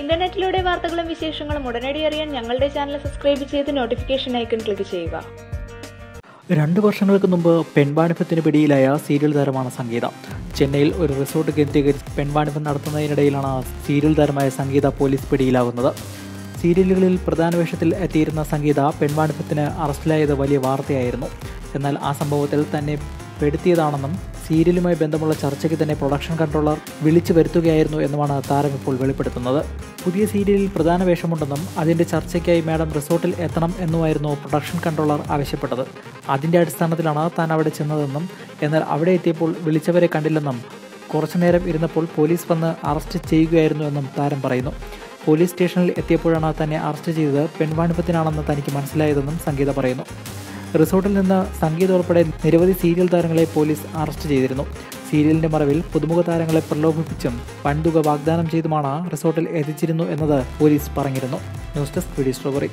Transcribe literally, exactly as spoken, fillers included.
ഇന്റർനെറ്റിലൂടെ വാർത്തകളും വിശേഷങ്ങളും ഉടനടി അറിയാൻ ഞങ്ങളുടെ ചാനൽ സബ്സ്ക്രൈബ് ചെയ്ത് നോട്ടിഫിക്കേഷൻ ഐക്കൺ ക്ലിക്ക് ചെയ്യുക. രണ്ട് വർഷങ്ങൾക്ക് മുമ്പ് പെൺവാണിഭത്തിന് പിടിയിലായ സീരിയൽ താരമാണ് സംഗീത. ചെന്നൈയിൽ ഒരു റിസോർട്ട് കേന്ദ്രീകരിച്ച് പെൺവാണിഭം നടത്തുന്നതിനിടയിലാണ് സീരിയൽ താരമായ സംഗീത പോലീസ് പിടിയിലാവുന്നത്. സീരിയലുകളിൽ പ്രധാന വേഷത്തിൽ എത്തിയിരുന്ന സംഗീത പെൺവാണിഭത്തിന് അറസ്റ്റിലായത് വലിയ വാർത്തയായിരുന്നു. എന്നാൽ ആ സംഭവത്തിൽ തന്നെ പെടുത്തിയതാണെന്നും സീരിയലുമായി ബന്ധമുള്ള ചർച്ചയ്ക്ക് തന്നെ പ്രൊഡക്ഷൻ കൺട്രോളർ വിളിച്ചു വരുത്തുകയായിരുന്നു എന്നുമാണ് താരം ഇപ്പോൾ വെളിപ്പെടുത്തുന്നത്. പുതിയ സീരിയലിൽ പ്രധാന വേഷമുണ്ടെന്നും അതിൻ്റെ ചർച്ചയ്ക്കായി മാഡം റിസോർട്ടിൽ എത്തണം എന്നുമായിരുന്നു പ്രൊഡക്ഷൻ കൺട്രോളർ ആവശ്യപ്പെട്ടത്. അതിൻ്റെ അടിസ്ഥാനത്തിലാണ് താൻ അവിടെ ചെന്നതെന്നും എന്നാൽ അവിടെ എത്തിയപ്പോൾ വിളിച്ചവരെ കണ്ടില്ലെന്നും കുറച്ചുനേരം ഇരുന്നപ്പോൾ പോലീസ് വന്ന് അറസ്റ്റ് ചെയ്യുകയായിരുന്നു എന്നും താരം പറയുന്നു. പോലീസ് സ്റ്റേഷനിൽ എത്തിയപ്പോഴാണ് തന്നെ അറസ്റ്റ് ചെയ്തത് പെൺവാണിഭത്തിനാണെന്ന് തനിക്ക് മനസ്സിലായതെന്നും സംഗീത പറയുന്നു. റിസോർട്ടിൽ നിന്ന് സംഗീത ഉൾപ്പെടെ നിരവധി സീരിയൽ താരങ്ങളെ പോലീസ് അറസ്റ്റ് ചെയ്തിരുന്നു. സീരിയലിൻ്റെ മറവിൽ പുതുമുഖ താരങ്ങളെ പ്രലോഭിപ്പിച്ചും വൻതുക വാഗ്ദാനം ചെയ്തുമാണ് റിസോർട്ടിൽ എത്തിച്ചിരുന്നു എന്നത് പോലീസ് പറഞ്ഞിരുന്നു. News desk video story.